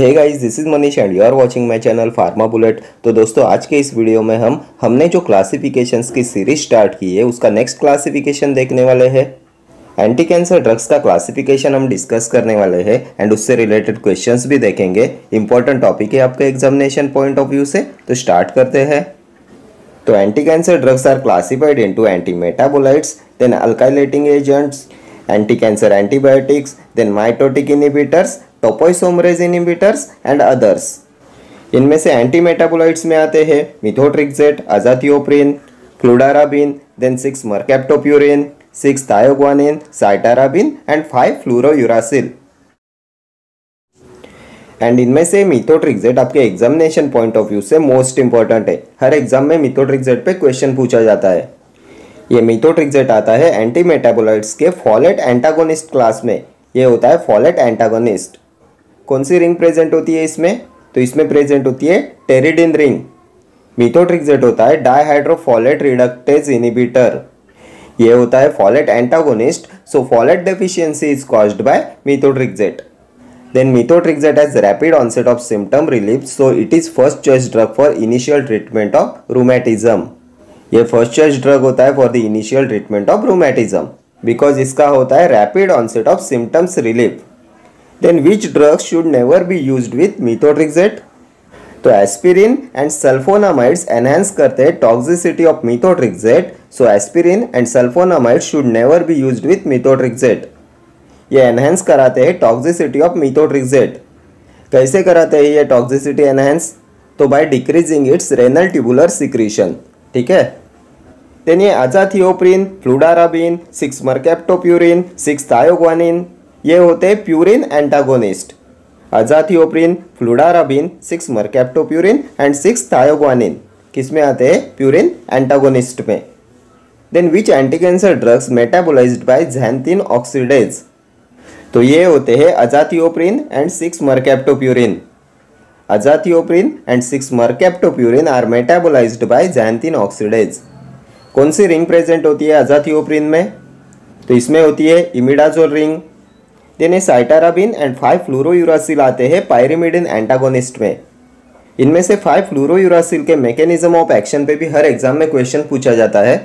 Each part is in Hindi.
Hey guys, this is Manish and you are watching my channel pharma bullet. तो दोस्तों, आज के इस वीडियो में हमने जो क्लासिफिकेशंस की सीरीज स्टार्ट की है उसका नेक्स्ट क्लासिफिकेशन देखने वाले हैं। एंटी कैंसर ड्रग्स का क्लासिफिकेशन हम डिस्कस करने वाले हैं एंड उससे रिलेटेड क्वेश्चंस भी देखेंगे। इंपॉर्टेंट टॉपिक है आपके एग्जामिनेशन पॉइंट ऑफ व्यू से, तो स्टार्ट करते हैं। तो anti cancer drugs are classified into anti metabolites, then alkylating agents, anti cancer antibiotics, then mitotic inhibitors, topoisomerase inhibitors and others. इनमें से एंटी मेटाबोलाइट्स में आते हैं methotrexate, azathioprine, fludarabine, then 6 mercaptopurine, 6 thioguanine, cytarabine and 5 fluorouracil. And इनमें से मेथोट्रिक्सेट आपके एग्जामिनेशन पॉइंट ऑफ व्यू से मोस्ट इंपॉर्टेंट है। हर एग्जाम में मेथोट्रिक्सेट पे क्वेश्चन पूछा जाता है। ये मेथोट्रिक्सेट आता है एंटी मेटाबोलाइट्स के फॉलेट एंटागोनिस्ट क्लास में। ये होता है फॉलेट एंटागोनिस्ट। कौन सी रिंग प्रेजेंट होती है इसमें? तो इसमें प्रेजेंट होती है टेरिडिन रिंग। मेथोट्रिक्सेट होता है डायहाइड्रोफॉलेट रिडक्टेज इनहिबिटर। ये होता है folate antagonist. So folate deficiency is caused by methotrexate. Then methotrexate has rapid onset of symptom relief, so it is first choice drug for initial treatment of rheumatism. ये फर्स्ट चॉइस ड्रग होता है for the initial treatment of rheumatism because इसका होता है rapid onset of symptoms relief. Then which drugs should never be used with methotrexate? तो एस्पिरिन एंड सल्फोनामाइड्स एनहांस करते हैं toxicity of methotrexate, so aspirin and sulphonamides should never be used with methotrexate. ये एनहांस कराते हैं टॉक्सिसिटी ऑफ मेथोट्रिक्सेट। कैसे कराते हैं ये टॉक्सिसिटी एनहांस? तो by decreasing its renal tubular secretion. ठीक है। देन ये अजाथियोप्रिन, फ्लुडाराबिन, 6 मर्कैप्टोप्यूरिन, 6 थायोगुआनिन, ये होते हैं purine antagonist. Azathioprine, fludarabine, 6 mercaptopurine and 6 thioguanine किस में आते हैं? प्यूरिन एंटागोनिस्ट में। Then which anti cancer drugs metabolised by xanthine oxidase? तो ये होते हैं azathioprine and 6 mercaptopurine. Azathioprine and 6 mercaptopurine are metabolised by xanthine oxidase। कौन सी रिंग प्रेजेंट होती है अजाथियोप्रिन में? तो इसमें होती है imidazole ring. Then cytarabine and 5 fluorouracil आते हैं पायरिमिडिन एंटागोनिस्ट में। इनमें से 5 फ्लूरोयूरासिल के मैकेनिज्म ऑफ एक्शन पे भी हर एग्जाम में क्वेश्चन पूछा जाता है।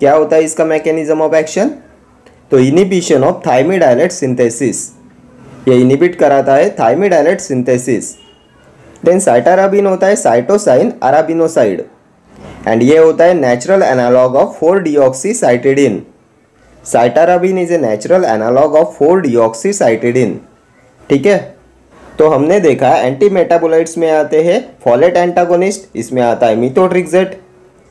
क्या होता है इसका मैकेनिज्म ऑफ एक्शन? तो इनिबिशन ऑफ थाइमिडाइलेट सिंथेसिस। ये इनिबिट कराता है थाइमिडाइलेट सिंथेसिस। देन साइटाराबिन होता है साइटोसाइन अराबिनोसाइड एंड ये होता है natural analogue of four deoxycytidine. Cytarabine is a natural analogue of four deoxycytidine. ठीक है। तो हमने देखा एंटी मेटाबोलाइट्स में आते हैं फॉलेट एंटागोनिस्ट, इसमें आता है मेथोट्रिक्सेट।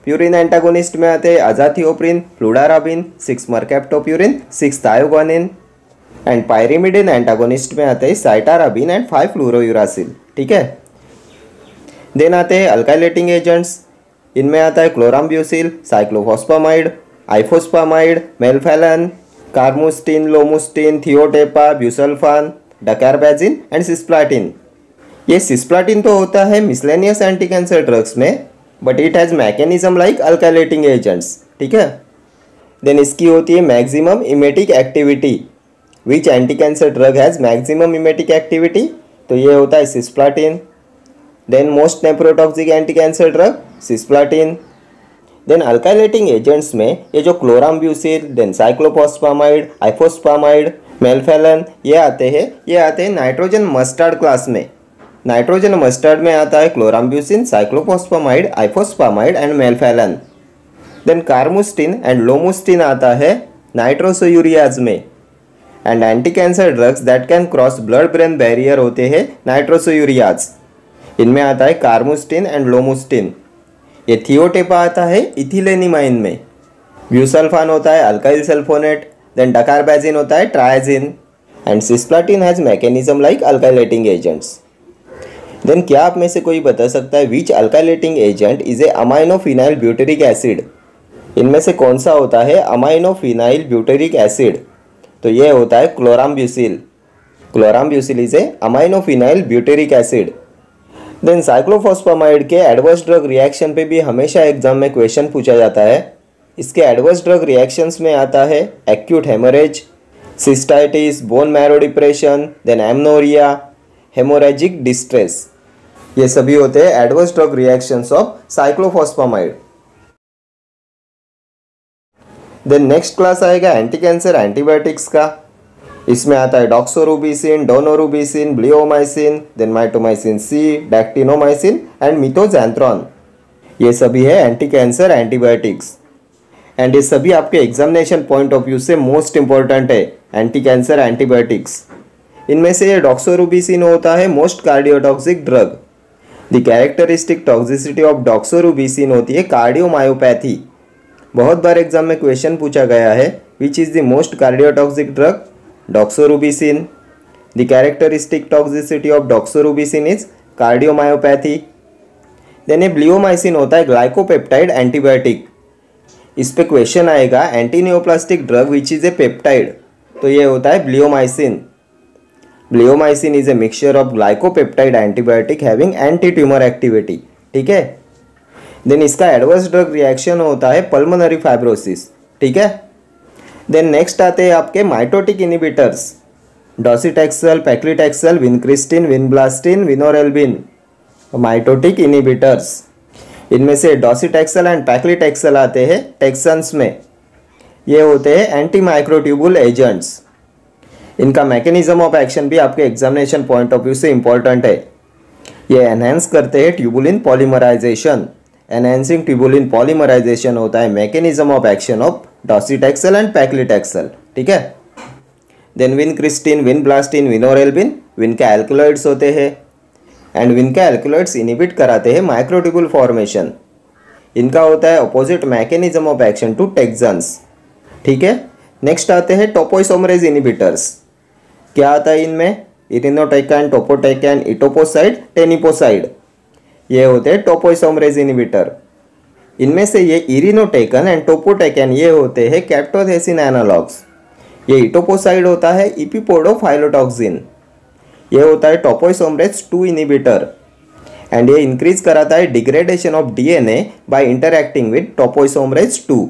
प्यूरिन एंटागोनिस्ट में आते हैं azathioprine, fludarabine, 6 mercaptopurine, 6 thioguanine and pyrimidine antagonist में आते हैं साइटाराबिन एंड 5 फ्लूरोयूरासिल। ठीक है। देन आते हैं अल्काइलेटिंग एजेंट्स। इनमें आता है chlorambucil, cyclophosphamide, ifosfamide, melphalan, carmustine, lomustine, thiotepa, busulfan, dacarbazine and cisplatin. ये सिस्प्लाटिन तो होता है मिसलेनियस एंटी कैंसर ड्रग्स में, but it has mechanism like alkylating agents. ठीक है। देन इसकी होती है maximum emetic activity. Which anti cancer drug has maximum emetic activity? तो ये होता है cisplatin. Then most nephrotoxic anti cancer drug cisplatin. Then alkylating agents में ये जो क्लोराम्ब्यूसिल, देन साइक्लोफॉस्फामाइड, आइफोस्फामाइड, मेल्फेलन, ये आते हैं नाइट्रोजन मस्टर्ड क्लास में। नाइट्रोजन मस्टर्ड में आता है chlorambucil, cyclophosphamide, ifosfamide and melphalan. Then carmustine and lomustine आता है नाइट्रोसोयूरियाज में। And anti cancer drugs that can cross blood brain barrier होते हैं नाइट्रोसोयूरियाज। इनमें आता है कार्मुस्टीन एंड लोमुस्टीन। ये थियोटेपा आता है इथिलेनिमाइन में। बुसल्फान होता है अल्काइल सल्फोनेट। देन डकैरबाजिन होता है triazine and cisplatin has mechanism like alkylating agents. Then क्या आप में से कोई बता सकता है which alkylating agent is a aminophenyl butyric acid? इनमें से कौन सा होता है अमाइनोफिनाइल ब्यूटेरिक एसिड? तो ये होता है chlorambucil. Chlorambucil is a aminophenyl butyric acid. Then cyclophosphamide के एडवर्स ड्रग रिएक्शन पे भी हमेशा एग्जाम में क्वेश्चन पूछा जाता है। इसके एडवर्स ड्रग रिएक्शंस में आता है acute haemorrhage, cystitis, bone marrow depression, then amenorrhoea, haemorrhagic distress, ये सभी होते हैं adverse drug reactions of cyclophosphamide. Then next class आएगा एंटी कैंसर एंटीबायोटिक्स का। इसमें आता है doxorubicin, daunorubicin, bleomycin, then mitomycin C, dactinomycin and mitoxantrone, ये सभी है एंटी कैंसर एंटीबायोटिक्स। एंड ये सभी आपके एग्जामिनेशन पॉइंट ऑफ व्यू से मोस्ट इंपॉर्टेंट है एंटी कैंसर एंटीबायोटिक्स। इनमें से ये डॉक्सोरूबिसिन होता है most cardiotoxic drug. The characteristic toxicity of doxorubicin होती है कार्डियोमायोपैथी। बहुत बार एग्जाम में क्वेश्चन पूछा गया है which is the most cardiotoxic drug, doxorubicin. The characteristic toxicity of doxorubicin is cardiomyopathy. Then ये ब्लियोमाइसिन होता है ग्लाइकोपेप्टाइड एंटीबायोटिक। इस पे क्वेश्चन आएगा antineoplastic drug which is a peptide, तो ये होता है bleomycin. Bleomycin is a mixture of glycopeptide antibiotic having anti tumour activity, ठीक है। देन इसका एडवर्स ड्रग रिएक्शन होता है पल्मोनरी फाइब्रोसिस, ठीक है। देन नेक्स्ट आते हैं आपके mitotic inhibitors, docetaxel, paclitaxel, vincristine, vinblastine, vinorelbine, mitotic inhibitors. इनमें से डोसेटैक्सेल एंड पैक्लिटैक्सेल आते हैं टैक्सन्स में, ये होते हैं एंटी माइक्रोट्यूबुल एजेंट्स। इनका मैकेनिज्म ऑफ एक्शन भी आपके एग्जामिनेशन पॉइंट ऑफ व्यू से इम्पॉर्टेंट है। ये एनहेंस करते हैं tubulin polymerisation, enhancing tubulin polymerisation होता है mechanism of action of docetaxel and paclitaxel, ठीक है। Then vincristine, vinblastine, vinorelbine, vinca alkaloids होते हैं एंड विनका एल्कलॉइड्स इनिबिट कराते हैं माइक्रोट्यूबुल फॉर्मेशन। इनका होता है opposite mechanism of action to taxanes, ठीक है। नेक्स्ट आते हैं टोपोइसोमरेज इनिबिटर्स। क्या आता है इनमें, इरिनोटेकैन, टोपोटेकैन, इटोपोसाइड, टेनिपोसाइड, ये होते हैं टोपोइसोमरेज इनिबिटर। इनमें से ये इरिनोटेकन एंड टोपोटेकन ये होते हैं कैप्टोथेसिन एनालॉग्स। ये इटोपोसाइड होता है इपिपोडोफाइलोटॉक्सिन, ये होता है टोपोइसोमरेज 2 इनिबिटर एंड ये इंक्रीज कराता है degradation of DNA by interacting with topoisomerase 2।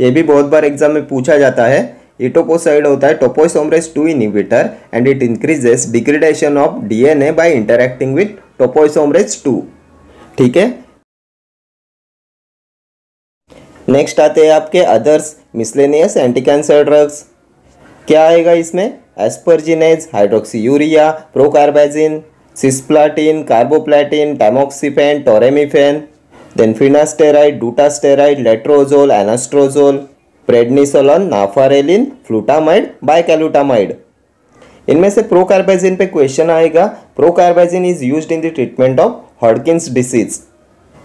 ये भी बहुत बार एग्जाम में पूछा जाता है। इटोपोसाइड होता है topoisomerase 2 inhibitor and it increases degradation of DNA by interacting with topoisomerase 2, ठीक है। नेक्स्ट आते हैं आपके others miscellaneous anti cancer drugs. क्या आएगा इसमें, asparaginase, hydroxy urea, procarbazine, cisplatin, carboplatin, tamoxifen, toremifene, then finasteride, dutasteride, letrozole, anastrozole, prednisolone, nafarelin, flutamide, bicalutamide. इनमें से प्रोकार्बाजिन पे क्वेश्चन आएगा। Procarbazine is used in the treatment of Hodgkin's disease,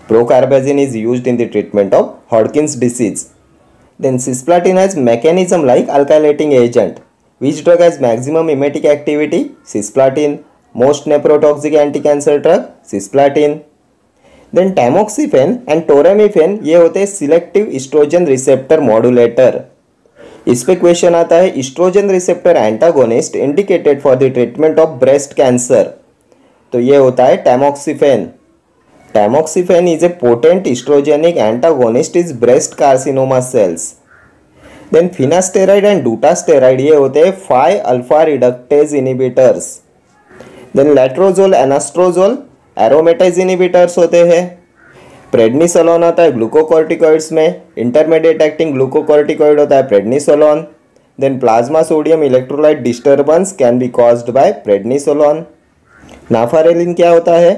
procarbazine is used in the treatment of Hodgkin's disease. Then cisplatin has mechanism like alkylating agent, which drug has maximum emetic activity, cisplatin. Most nephrotoxic anti cancer drug cisplatin. Then tamoxifen and toremifene ये होते हैं सिलेक्टिव ईस्ट्रोजन रिसेप्टर मॉड्यूलेटर। इस पे क्वेश्चन आता है oestrogen receptor antagonist indicated for the treatment of breast cancer, तो ये होता है tamoxifen. Tamoxifen is a potent oestrogenic antagonist is breast carcinoma cells. Then finasteride and dutasteride ये होते हैं 5 alpha reductase inhibitors. Then letrozole, anastrozole aromatase inhibitors होते हैं। प्रेडनिसोलोन आता है ग्लूकोकॉर्टिकॉइड्स में, इंटरमीडिएट एक्टिंग ग्लूकोकॉर्टिकॉइड होता है prednisolone. Then plasma sodium electrolyte disturbance can be caused by prednisolone. Nafarelin क्या होता है,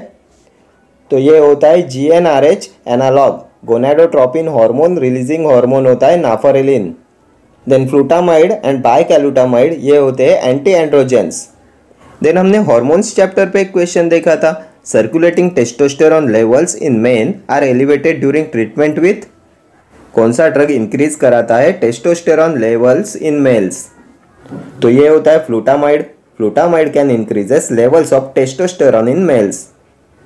तो ये होता है GnRH analogue, gonadotropin hormone releasing hormone होता है nafarelin. Then flutamide and bicalutamide ये होते हैं एंटी एंड्रोजेंस। देन हमने हार्मोन्स चैप्टर पे एक क्वेश्चन देखा था, circulating testosterone levels in men are elevated during treatment with, कौन सा ड्रग इंक्रीज कराता है टेस्टोस्टेरॉन लेवल्स इन मेल्स, तो ये होता है flutamide. Flutamide can increases levels of testosterone in males.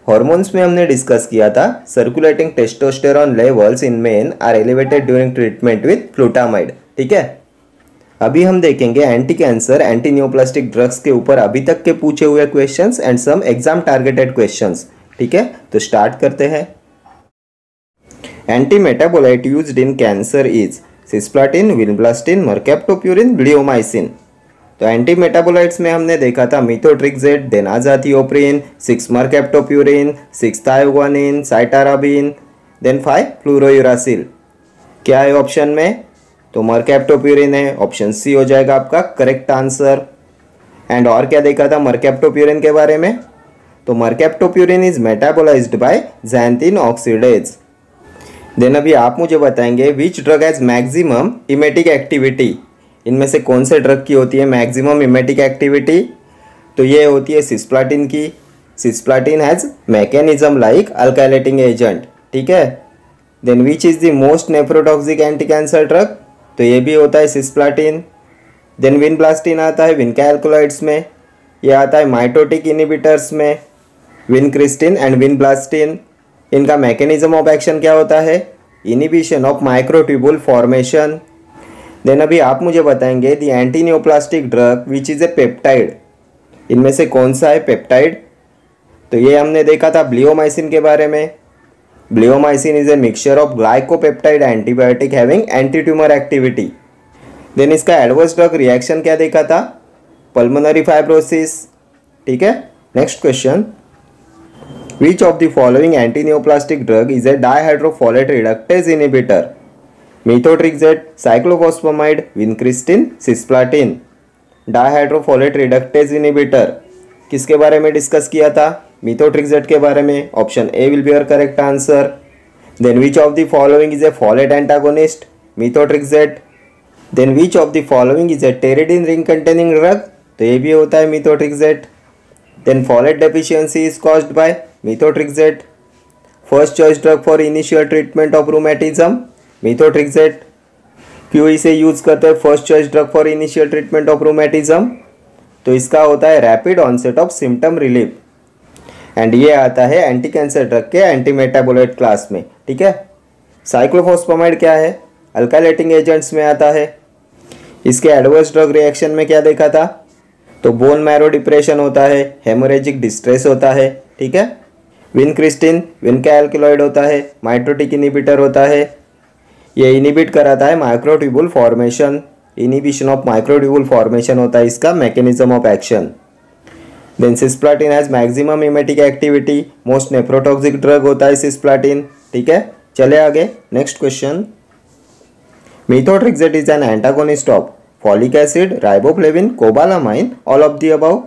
Hormones में हमने डिस्कस किया था circulating testosterone levels in men are elevated during treatment with flutamide, ठीक है। अभी हम देखेंगे anti cancer anti neoplastic drugs के ऊपर अभी तक के पूछे हुए questions and some exam targeted questions, ठीक है। तो स्टार्ट करते हैं। Anti metabolite used in cancer is cisplatin, vinblastine, mercaptopurine, bleomycin, तो एंटी मेटाबोलाइट्स में हमने देखा था methotrexate, then azathioprine, 6 mercaptopurine, 6 thioguanine, cytarabine, then 5 fluorouracil. क्या है ऑप्शन में? तो मर्कैप्टोप्यूरिन है, ऑप्शन सी हो जाएगा आपका करेक्ट आंसर। एंड और क्या देखा था मर्कैप्टोप्यूरिन के बारे में? तो mercaptopurine is metabolised by xanthine oxidase। Then अभी आप मुझे बताएंगे which drug has maximum emetic activity. इनमें से कौन से ड्रग की होती है मैक्सिमम इमेटिक एक्टिविटी? तो ये होती है सिस्प्लाटिन की। Cisplatin has mechanism like alkylating agent, ठीक है। Then which is the most nephrotoxic anti cancer drug? तो ये भी होता है सिस्प्लाटिन। देन विनब्लास्टिन आता है विनका एल्कोलाइड्स में, यह आता है माइटोटिक इनिबिटर्स में, विनक्रिस्टिन एंड विनब्लास्टिन। इनका मैकेनिज्म ऑफ एक्शन क्या होता है? Inhibition of microtubule formation. Then अभी आप मुझे बताएंगे the anti neoplastic drug which is a peptide. इनमें से कौन सा है पेप्टाइड? तो ये हमने देखा था ब्लियोमाइसिन के बारे में। Bleomycin is a mixture of glycopeptide antibiotic having anti tumour activity. Then इसका एडवर्स ड्रग रिएक्शन क्या देखा था? पल्मोनरी फाइब्रोसिस, ठीक है। Next question, which of the following anti neoplastic drug is a dihydrofolate reductase inhibitor? Methotrexate, cyclophosphamide, vincristine, cisplatin. Dihydrofolate reductase inhibitor किसके बारे में डिस्कस किया था? मेथोट्रेक्सेट के बारे में। Option A will be your correct answer. Then which of the following is a folate antagonist? Methotrexate. Then which of the following is a pteridine ring containing drug? तो ये भी होता है methotrexate. Then folate deficiency is caused by methotrexate. First choice drug for initial treatment of rheumatism? Methotrexate. क्यों इसे यूज करते हैं first choice drug for initial treatment of rheumatism? तो इसका होता है rapid onset of symptom relief. And ये आता है एंटी कैंसर ड्रग के एंटी मेटाबोलाइट क्लास में, ठीक है। साइक्लोफोस्फामाइड क्या है? अल्काइलेटिंग एजेंट्स में आता है। इसके एडवर्स ड्रग रिएक्शन में क्या देखा था? तो बोन मैरो डिप्रेशन होता है, हेमोरेजिक डिस्ट्रेस होता है, ठीक है। विनक्रिस्टिन विनका एल्कलॉइड होता है, माइटोटिक इनिबिटर होता है, ये इनिबिट कराता है microtubule formation. Inhibition of microtubule formation होता है इसका mechanism of action. Then cisplatin has maximum emetic activity, most nephrotoxic drug होता है सिस्प्लाटिन, ठीक है। चले आगे next question, methotrexate is an antagonist of folic acid, riboflavin, cobalamin, all of the above.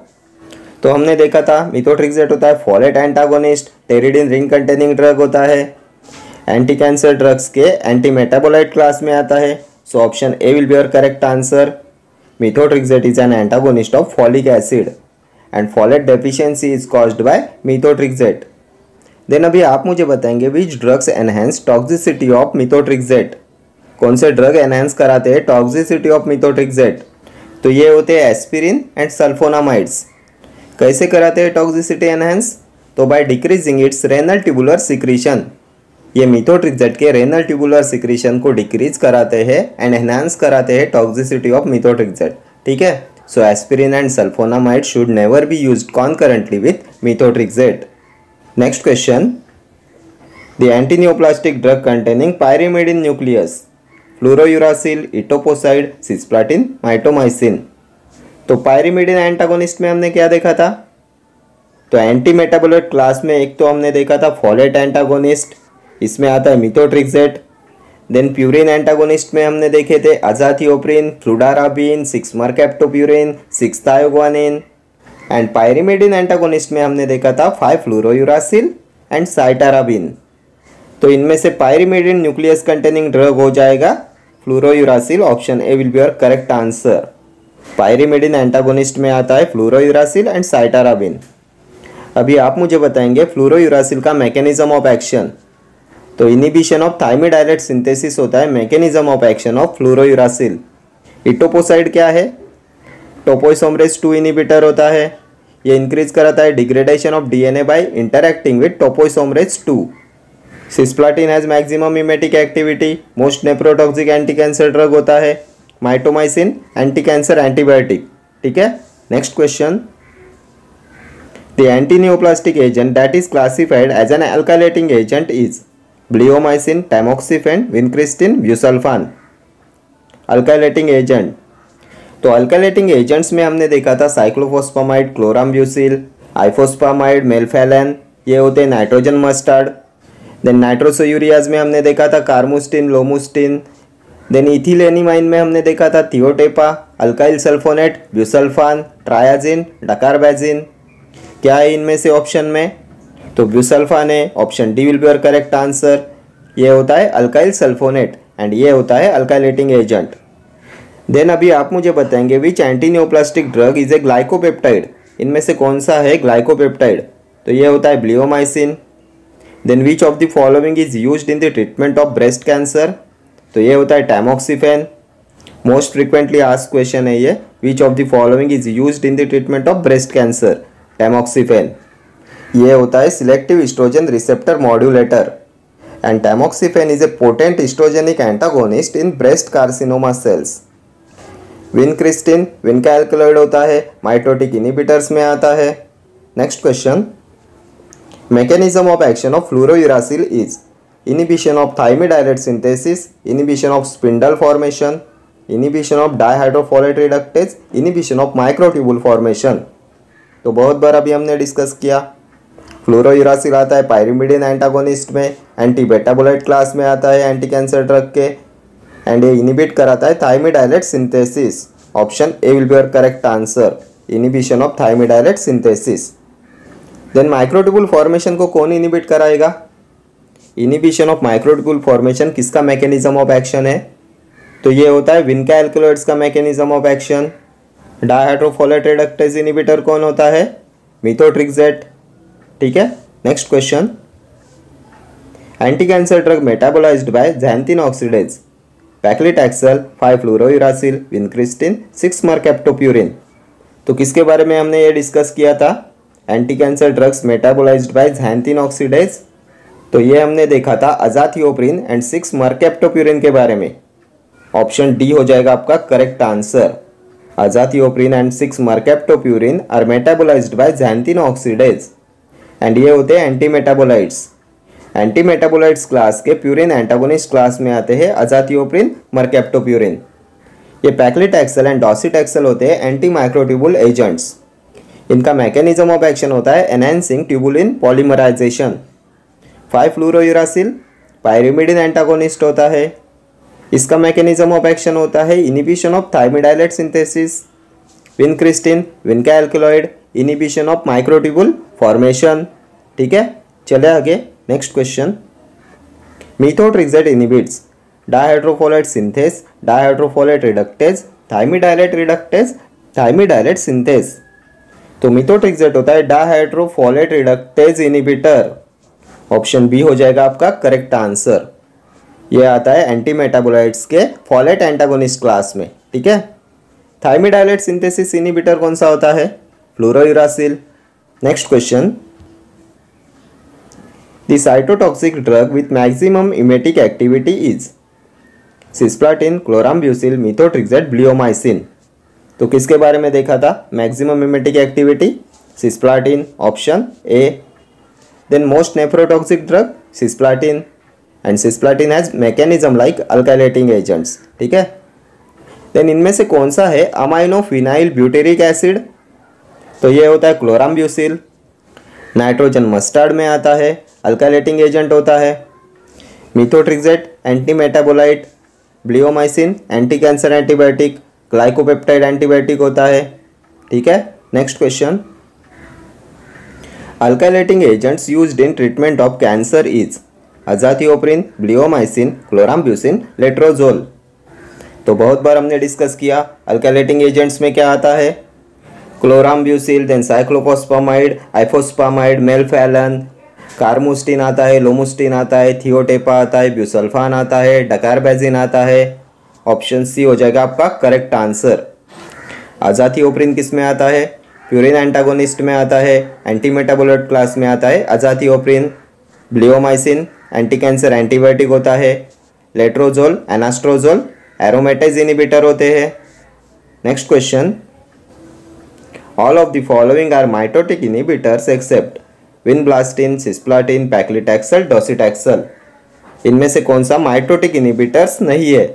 तो हमने देखा था मेथोट्रेक्सेट होता है folate antagonist, pteridine ring containing drug होता है, एंटी कैंसर ड्रग्स के एंटी मेटाबोलाइट क्लास में आता है। So option A will be your correct answer. Methotrexate is an antagonist of folic acid and folate deficiency is caused by methotrexate. Then अभी आप मुझे बताएंगे which drugs enhance toxicity of methotrexate? कौन से ड्रग एनहेंस कराते हैं टॉक्सिसिटी ऑफ मेथोट्रेक्सेट? तो ये होते हैं एस्पिरिन एंड सल्फोनामाइड्स। कैसे कराते हैं टॉक्सिसिटी एनहेंस? तो by decreasing its renal tubular secretion. ये मेथोट्रेक्सेट के रेनल ट्यूबुलर सिक्रीशन को डिक्रीज कराते हैं एंड एनहेंस कराते हैं टॉक्सिसिटी ऑफ मेथोट्रेक्सेट, ठीक है। So aspirin and sulfonamide should never be used concurrently with methotrexate. Next question, the anti-neoplastic drug containing pyrimidine nucleus, fluorouracil, etoposide, cisplatin, mitomycin. तो pyrimidine antagonist में हमने क्या देखा था? तो anti metabolite class में एक तो हमने देखा था folate antagonist, इसमें आता है methotrexate। देन प्यूरिन एंटागोनिस्ट में हमने देखे थे azathioprine, fludarabine, 6 mercaptopurine, 6 thioguanine. And pyrimidine antagonist में हमने देखा था 5 फ्लूरोयूरासिल एंड साइटाराबिन। तो इनमें से पायरिमिडिन न्यूक्लियस कंटेनिंग ड्रग हो जाएगा fluorouracil. Option A will be your correct answer. Pyrimidine antagonist में आता है फ्लूरोयूरासिल एंड साइटाराबिन। अभी आप मुझे बताएंगे फ्लूरोयूरासिल का मैकेनिज्म ऑफ एक्शन। तो इनिबिशन ऑफ थाइमिडाइलेट सिंथेसिस होता है mechanism of action of fluorouracil. Etoposide क्या है? टोपोइसोमरेज 2 इनिबिटर होता है, ये इंक्रीज कराता है degradation of DNA by interacting with topoisomerase 2। Cisplatin has maximum mimetic activity, most nephrotoxic anti cancer drug होता है। माइटोमाइसिन एंटी कैंसर एंटीबायोटिक, ठीक है। Next question, the anti neoplastic agent that is classified as an alkylating agent is bleomycin, tamoxifen, vincristine, busulfan. Alkylating agent तो अल्कलेटिंग एजेंट्स में हमने देखा था साइक्लोफोस्फामाइड, क्लोराम्ब्यूसिल, आइफोस्फामाइड, मेल्फेलन, ये होते हैं नाइट्रोजन मस्टर्ड। देन नाइट्रोसोयूरियाज में हमने देखा था कार्मुस्टिन, लोमुस्टिन। देन इथिलेनिमाइन में हमने देखा था thiotepa, alkyl sulfonate, busulfan, triazine, dacarbazine. क्या है इनमें से ऑप्शन में? तो ब्यूसल्फान है, option D will be your correct answer. ये होता है अल्काइल सल्फोनेट एंड ये होता है अल्काइलेटिंग एजेंट। देन अभी आप मुझे बताएंगे which antineoplastic drug is a glycopeptide. इनमें से कौन सा है ग्लाइकोपेप्टाइड? तो ये होता है bleomycin. Then which of the following is used in the treatment of breast cancer? तो ये होता है tamoxifen. Most frequently asked question है ये, which of the following is used in the treatment of breast cancer? Tamoxifen. ये होता है selective estrogen receptor modulator and tamoxifen is a potent oestrogenic antagonist in breast carcinoma cells. Vincristine vinca alkaloid होता है, माइटोटिक इनिबिटर्स में आता है। Next question, mechanism of action of fluorouracil is inhibition of thymidylate synthesis, inhibition of spindle formation, inhibition of dihydrofolate reductase, inhibition of microtubule formation. तो बहुत बार अभी हमने डिस्कस किया, फ्लूरोयूरासिल आता है पायरिमिडिन एंटागोनिस्ट में, एंटी बेटाबोलाइट क्लास में आता है एंटी कैंसर ड्रग के, एंड ये इनिबिट कराता है thymidylate synthesis. Option A will be your correct answer, inhibition of thymidylate synthesis. Then microtubule formation को कौन इनिबिट कराएगा? इनिबिशन ऑफ माइक्रोट्यूबुल फॉर्मेशन किसका मैकेनिज्म ऑफ एक्शन है? तो ये होता है विनका एल्कलॉइड्स का mechanism of action. Dihydrofolate reductase inhibitor कौन होता है? मेथोट्रेक्सेट। ठीक है, next question, anti cancer drug metabolised by xanthine oxidase, paclitaxel, 5 fluorouracil, vincristine, 6 mercaptopurine. तो किसके बारे में हमने ये डिस्कस किया था? Anti cancer drugs metabolised by xanthine oxidase. तो ये हमने देखा था अजाथियोप्रीन एंड 6 मर्कैप्टोप्यूरिन के बारे में। ऑप्शन डी हो जाएगा आपका correct answer. Azathioprine and 6 mercaptopurine are metabolised by xanthine oxidase and ये होते हैं anti metabolites. Anti metabolites class के प्यूरिन एंटागोनिस्ट क्लास में आते हैं अजाथियोप्रीन, मर्कैप्टोप्यूरिन। ये पैक्लिटैक्सल एंड डॉक्सेटाक्सेल होते हैं एंटी माइक्रोट्यूबुल एजेंट्स। इनका मैकेनिज्म ऑफ एक्शन होता है enhancing tubulin polymerisation. 5 fluorouracil pyrimidine antagonist होता है, इसका मैकेनिज्म ऑफ एक्शन होता है inhibition of thymidylate synthesis. Vincristine vinca alkaloid, inhibition of microtubule formation. ठीक है, चले आगे। Next question, methotrexate inhibits dihydrofolate synthase, dihydrofolate reductase, thymidylate reductase, thymidylate synthase. तो मेथोट्रेक्सेट होता है dihydrofolate reductase inhibitor. Option B हो जाएगा आपका करेक्ट आंसर। ये आता है एंटी मेटाबोलाइट्स के फॉलेट एंटागोनिस्ट क्लास में। ठीक है, थाइमिडाइलेट सिंथेसिस इनिबिटर कौन सा होता है? Fluorouracil. Next question, the cytotoxic drug with maximum emetic activity is cisplatin, chlorambucil, methotrexate, bleomycin. तो किसके बारे में देखा था maximum emetic activity? Cisplatin, option A. Then most nephrotoxic drug cisplatin and cisplatin has mechanism like alkylating agents. ठीक है, then इनमें से कौन सा है अमाइनोफिनाइल ब्यूटेरिक एसिड? तो ये होता है क्लोराम्ब्यूसिल। नाइट्रोजन मस्टर्ड में आता है, अल्काइलेटिंग एजेंट होता है। Methotrexate anti metabolite, bleomycin anti cancer antibiotic, glycopeptide antibiotic होता है। ठीक है, next question, alkylating agents used in treatment of cancer is azathioprine, bleomycin, chlorambucil, letrozole. तो बहुत बार हमने डिस्कस किया अल्काइलेटिंग एजेंट्स में क्या आता है, chlorambucil, then cyclophosphamide, ifosfamide, melphalan, carmustine आता है, लोमुस्टिन आता है, थियोटेपा आता है, ब्यूसल्फान आता है, डकारबेजिन आता है। ऑप्शन सी हो जाएगा आपका करेक्ट आंसर। अजाथियोप्रीन किस में आता है? प्यूरिन एंटागोनिस्ट में आता है, एंटी मेटाबोलाइट क्लास में आता है azathioprine. Bleomycin anti cancer antibiotic होता है। लेट्रोजोल एनास्ट्रोजोल एरोमेटेज इनिबिटर होते हैं। Next question, all of the following are mitotic inhibitors except vinblastine, cisplatin, paclitaxel, docetaxel. इनमें से कौन सा माइटोटिक इनिबिटर्स नहीं है?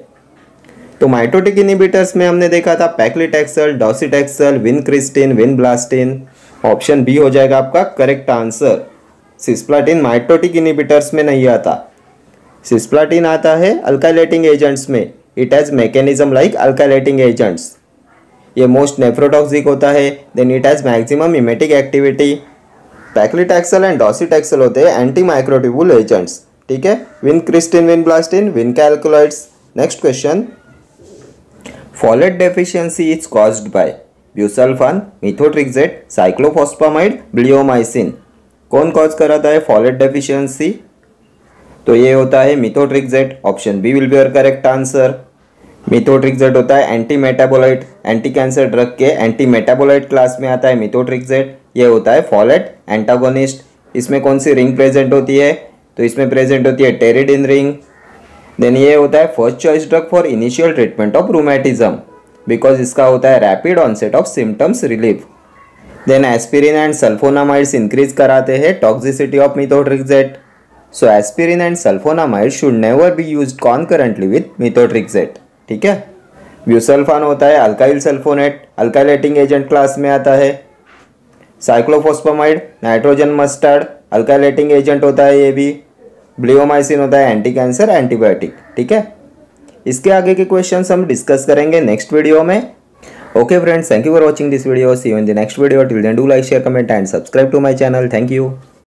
तो माइटोटिक इनिबिटर्स में हमने देखा था paclitaxel, docetaxel, vincristine, vinblastine. Option B हो जाएगा आपका correct answer. Cisplatin mitotic inhibitors में नहीं आता। सिस्प्लाटिन आता है अल्काइलेटिंग एजेंट्स में। It has mechanism like alkylating agents. ये मोस्ट नेफ्रोटॉक्सिक होता है। Then it has maximum mimetic activity. Paclitaxel and docetaxel होते हैं एंटी माइक्रोट्यूबुल एजेंट्स। ठीक है, vincristine, vinblastine, vinca alkaloids. Next question, folate deficiency is caused by busulfan, methotrexate, cyclophosphamide, bleomycin. कौन कॉज कराता है फॉलेट डेफिशिएंसी? तो ये होता है methotrexate. Option B will be your correct answer. Methotrexate होता है anti metabolite, anti cancer drug के एंटी मेटाबोलाइट क्लास में आता है मेथोट्रेक्सेट। ये होता है फॉलेट एंटागोनिस्ट। इसमें कौन सी रिंग प्रेजेंट होती है? तो इसमें प्रेजेंट होती है टेरिडिन रिंग। देन ये होता है first choice drug for initial treatment of rheumatism, because इसका होता है rapid onset of symptoms relief. Then aspirin and sulfonamides increase कराते हैं toxicity of methotrexate. So aspirin and sulfonamide should never be used concurrently with methotrexate. ठीक है, ब्यूसल्फान होता है alkyl sulfonate, alkylating agent class में आता है। Cyclophosphamide nitrogen mustard, alkylating agent होता है ये भी। ब्लियोमाइसिन होता है एंटी कैंसर एंटीबायोटिक। ठीक है, इसके आगे के क्वेश्चंस हम डिस्कस करेंगे नेक्स्ट वीडियो में। Okay friends, thank you for watching this video. See you in the next video. Till then do like, share, comment and subscribe to my channel. Thank you.